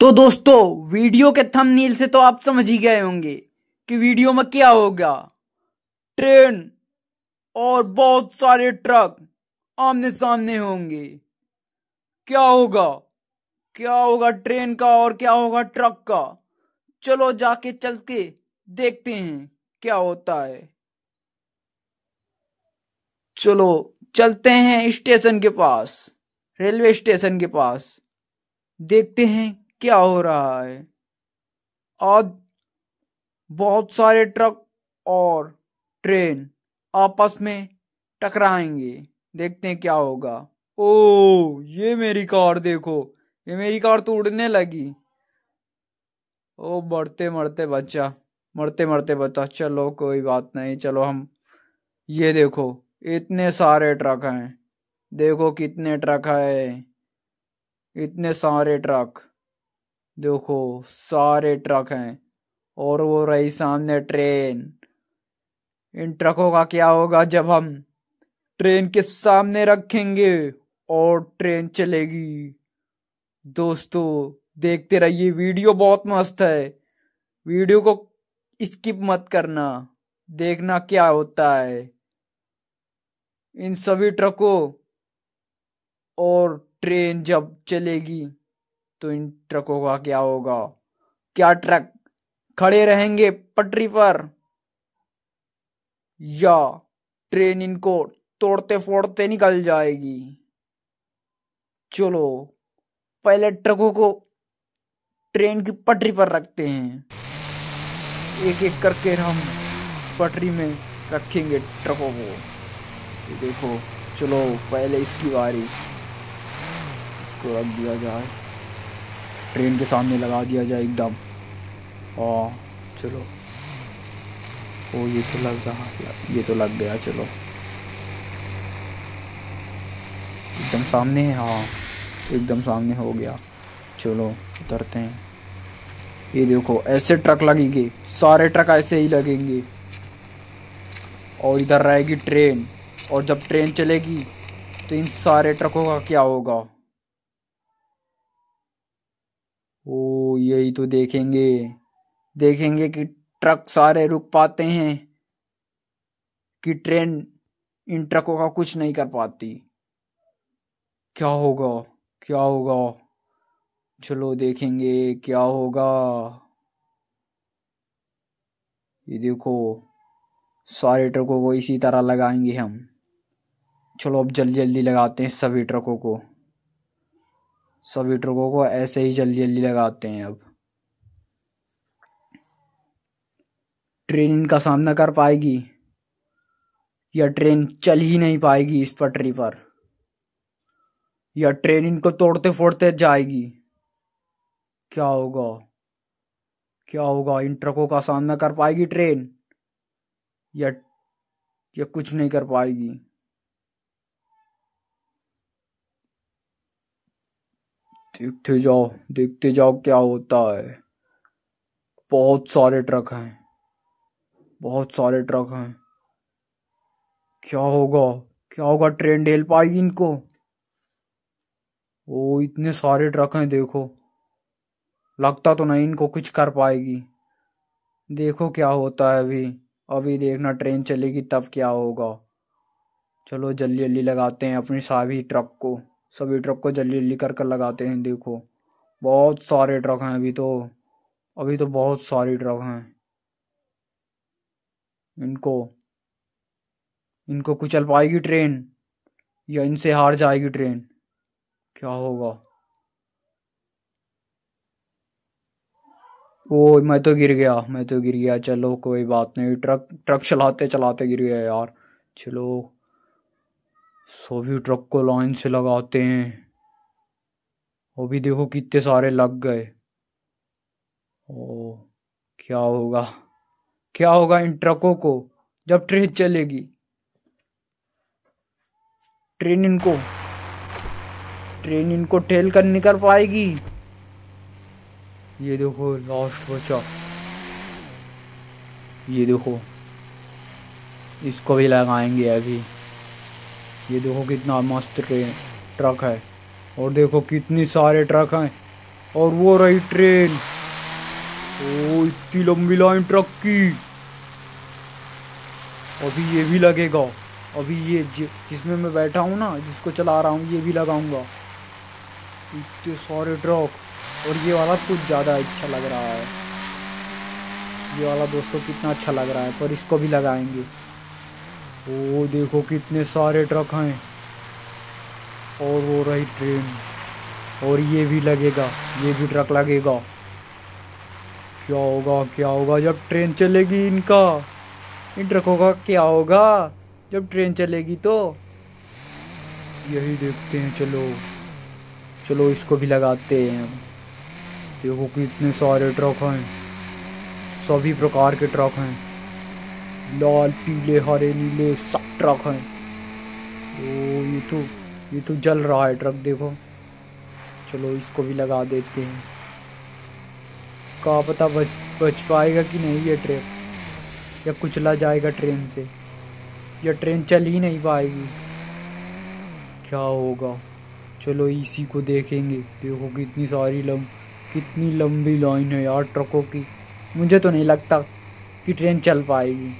तो दोस्तों वीडियो के थंबनेल से तो आप समझ ही गए होंगे कि वीडियो में क्या होगा। ट्रेन और बहुत सारे ट्रक आमने सामने होंगे। क्या होगा, क्या होगा ट्रेन का और क्या होगा ट्रक का, चलो जाके चल के देखते हैं क्या होता है। चलो चलते हैं स्टेशन के पास, रेलवे स्टेशन के पास, देखते हैं क्या हो रहा है। आज बहुत सारे ट्रक और ट्रेन आपस में टकराएंगे, देखते हैं क्या होगा। ओ ये मेरी कार देखो, ये मेरी कार तो उड़ने लगी। ओ मरते मरते बच्चा, मरते मरते बच्चा। चलो कोई बात नहीं, चलो हम, ये देखो इतने सारे ट्रक हैं, देखो कितने ट्रक है, इतने सारे ट्रक, देखो सारे ट्रक हैं। और वो रही सामने ट्रेन। इन ट्रकों का क्या होगा जब हम ट्रेन के सामने रखेंगे और ट्रेन चलेगी। दोस्तों देखते रहिए, वीडियो बहुत मस्त है, वीडियो को स्किप मत करना, देखना क्या होता है। इन सभी ट्रकों और ट्रेन जब चलेगी तो इन ट्रकों का क्या होगा। क्या ट्रक खड़े रहेंगे पटरी पर या ट्रेन इनको तोड़ते फोड़ते निकल जाएगी। चलो पहले ट्रकों को ट्रेन की पटरी पर रखते हैं। एक एक करके हम पटरी में रखेंगे ट्रकों को। देखो चलो पहले इसकी बारी, रख दिया जाए, ट्रेन के सामने लगा दिया जाए एकदम। और चलो ओ ये तो लग रहा, ये तो लग गया, चलो एकदम सामने है, हाँ एकदम सामने हो गया। चलो उतरते हैं। ये देखो ऐसे ट्रक लगेंगे, सारे ट्रक ऐसे ही लगेंगे और इधर रहेगी ट्रेन। और जब ट्रेन चलेगी तो इन सारे ट्रकों का क्या होगा। ओ यही तो देखेंगे, देखेंगे कि ट्रक सारे रुक पाते हैं कि ट्रेन इन ट्रकों का कुछ नहीं कर पाती। क्या होगा, क्या होगा, चलो देखेंगे क्या होगा। ये देखो सारे ट्रकों को इसी तरह लगाएंगे हम। चलो अब जल्दी जल्दी लगाते हैं सभी ट्रकों को, सभी ट्रकों को ऐसे ही जल्दी जल्दी लगाते हैं। अब ट्रेन इनका सामना कर पाएगी या ट्रेन चल ही नहीं पाएगी इस पटरी पर, या ट्रेन इनको तोड़ते फोड़ते जाएगी। क्या होगा, क्या होगा, इन ट्रकों का सामना कर पाएगी ट्रेन या कुछ नहीं कर पाएगी। देखते जाओ, देखते जाओ क्या होता है। बहुत सारे ट्रक हैं, बहुत सारे ट्रक हैं। क्या होगा, क्या होगा, ट्रेन ढेल पाएगी इनको। वो इतने सारे ट्रक हैं, देखो लगता तो नहीं इनको कुछ कर पाएगी। देखो क्या होता है अभी, अभी देखना ट्रेन चलेगी तब क्या होगा। चलो जल्दी जल्दी लगाते हैं अपनी सभी ट्रक को, सभी ट्रक को जल्दी जल्दी कर कर लगाते हैं। देखो बहुत सारे ट्रक हैं अभी तो, अभी तो बहुत सारे ट्रक हैं। इनको, इनको कुचल पाएगी ट्रेन या इनसे हार जाएगी ट्रेन। क्या होगा। ओ मैं तो गिर गया, मैं तो गिर गया। चलो कोई बात नहीं, ट्रक चलाते चलाते गिर गया यार। चलो सभी ट्रक को लाइन से लगाते हैं। अभी देखो कितने सारे लग गए। ओ क्या होगा, क्या होगा इन ट्रकों को जब ट्रेन चलेगी। ट्रेन इनको ठेल कर निकल पाएगी। ये देखो लास्ट बचा, ये देखो इसको भी लगाएंगे अभी। ये देखो कितना मस्त ट्रक है और देखो कितनी सारे ट्रक हैं और वो रही ट्रेन। ओ इतनी लंबी लाइन ट्रक की। अभी ये भी लगेगा, अभी ये जिसमें मैं बैठा हूँ ना, जिसको चला रहा हूँ, ये भी लगाऊंगा। इतने सारे ट्रक। और ये वाला कुछ ज़्यादा अच्छा लग रहा है, ये वाला दोस्तों कितना अच्छा लग रहा है, पर इसको भी लगाएंगे। ओ देखो कितने सारे ट्रक हैं। और वो रही ट्रेन, और ये भी लगेगा, ये भी ट्रक लगेगा। क्या होगा, क्या होगा जब ट्रेन चलेगी? इनका, इन ट्रकों का क्या होगा जब ट्रेन चलेगी? तो यही देखते हैं। चलो चलो इसको भी लगाते हैं हम। देखो कितने सारे ट्रक हैं, सभी प्रकार के ट्रक हैं, लाल पीले हरे नीले सब ट्रक हैं। ओ ये तो जल रहा है ट्रक, देखो। चलो इसको भी लगा देते हैं, क्या पता बच पाएगा कि नहीं ये ट्रेन, या कुचला जाएगा ट्रेन से, या ट्रेन चल ही नहीं पाएगी। क्या होगा, चलो इसी को देखेंगे। देखो कितनी लंबी लाइन है यार ट्रकों की। मुझे तो नहीं लगता कि ट्रेन चल पाएगी,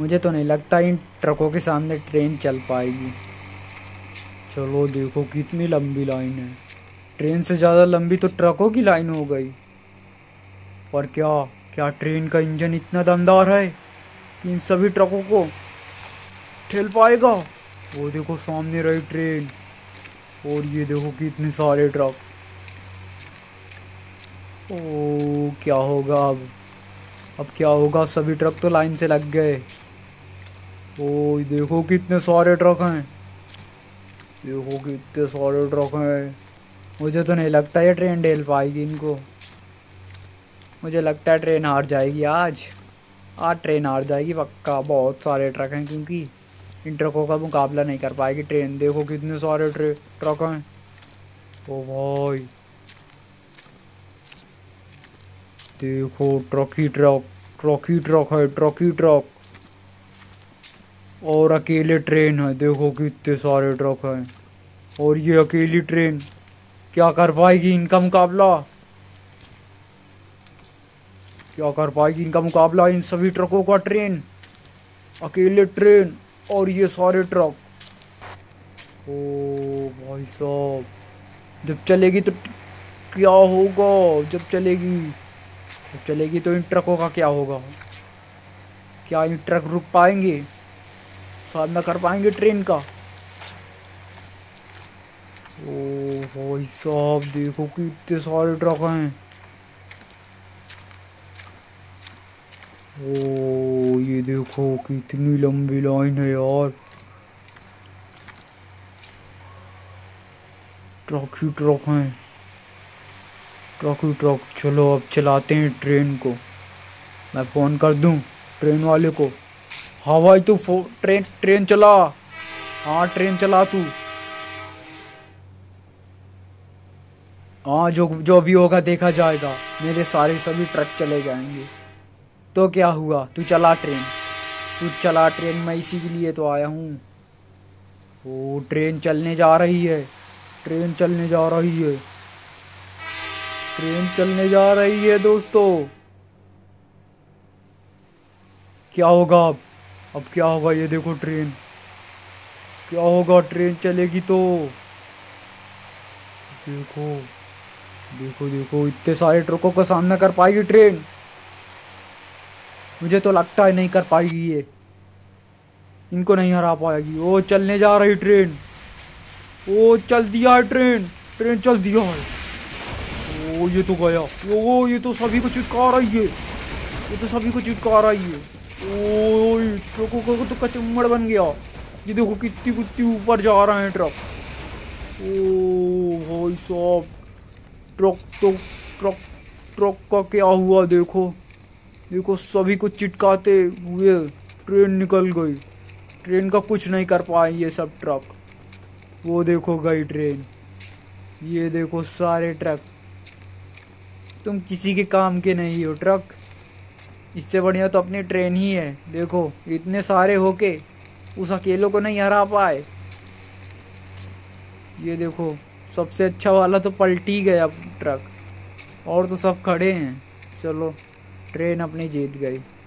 मुझे तो नहीं लगता इन ट्रकों के सामने ट्रेन चल पाएगी। चलो देखो कितनी लंबी लाइन है, ट्रेन से ज़्यादा लंबी तो ट्रकों की लाइन हो गई। और क्या क्या ट्रेन का इंजन इतना दमदार है कि इन सभी ट्रकों को ठेल पाएगा? वो देखो सामने रही ट्रेन, और ये देखो कितने सारे ट्रक। ओ क्या होगा अब क्या होगा? सभी ट्रक तो लाइन से लग गए। ओ देखो कितने सारे ट्रक हैं, देखो कितने सारे ट्रक हैं। मुझे तो नहीं लगता ये ट्रेन ढेल पाएगी इनको, मुझे लगता है ट्रेन हार जाएगी आज ट्रेन हार जाएगी पक्का। बहुत सारे ट्रक हैं, क्योंकि इन ट्रकों का मुकाबला नहीं कर पाएगी ट्रेन। देखो कितने सारे ट्रक हैं। ओ भाई देखो ट्रक है, ट्रक। और अकेले ट्रेन है, देखो कितने सारे ट्रक हैं। और ये अकेली ट्रेन क्या कर पाएगी इनका मुकाबला? क्या कर पाएगी इनका मुकाबला, इन सभी ट्रकों का? ट्रेन, अकेले ट्रेन, और ये सारे ट्रक। ओ भाई साहब, जब चलेगी तो क्या होगा? जब चलेगी तो इन ट्रकों का क्या होगा? क्या इन ट्रक रुक पाएंगे, सामना कर पाएंगे ट्रेन का? ओ भाई साहब, देखो कि इतने सारे ट्रक हैं। ओ ये देखो कितनी लंबी लाइन है यार, ट्रक ही ट्रक। चलो अब चलाते हैं ट्रेन को। मैं फ़ोन कर दूं ट्रेन वाले को। हाँ भाई तू ट्रेन चला, हाँ ट्रेन चला तू। हाँ जो भी होगा देखा जाएगा, मेरे सारे सभी ट्रक चले जाएंगे तो क्या हुआ? तू चला ट्रेन, मैं इसी के लिए तो आया हूँ। वो ट्रेन चलने जा रही है दोस्तों। क्या होगा अब क्या होगा? ये देखो ट्रेन, क्या होगा? ट्रेन चलेगी तो देखो इतने सारे ट्रकों का सामना कर पाएगी ट्रेन? मुझे तो लगता है नहीं कर पाएगी, ये इनको नहीं हरा पाएगी। ओ चलने जा रही ट्रेन। ओ चल दिया है ट्रेन चल दिया है। ओ ये तो गया। ओ ये तो सभी को चिटका रही है, ओए ट्रकों को तो कचम्मड़ बन गया। ये देखो कितनी ऊपर जा रहे हैं ट्रक। ओ भाई साहब, ट्रक का क्या हुआ? देखो सभी को चिटकाते हुए ट्रेन निकल गई। ट्रेन का कुछ नहीं कर पाए ये सब ट्रक। वो देखो गई ट्रेन। ये देखो सारे ट्रक। तुम किसी के काम के नहीं हो ट्रक, इससे बढ़िया तो अपनी ट्रेन ही है। देखो इतने सारे होके उस अकेलों को नहीं हरा पाए। ये देखो सबसे अच्छा वाला तो पलट ही गया ट्रक, और तो सब खड़े हैं। चलो ट्रेन अपनी जीत गई।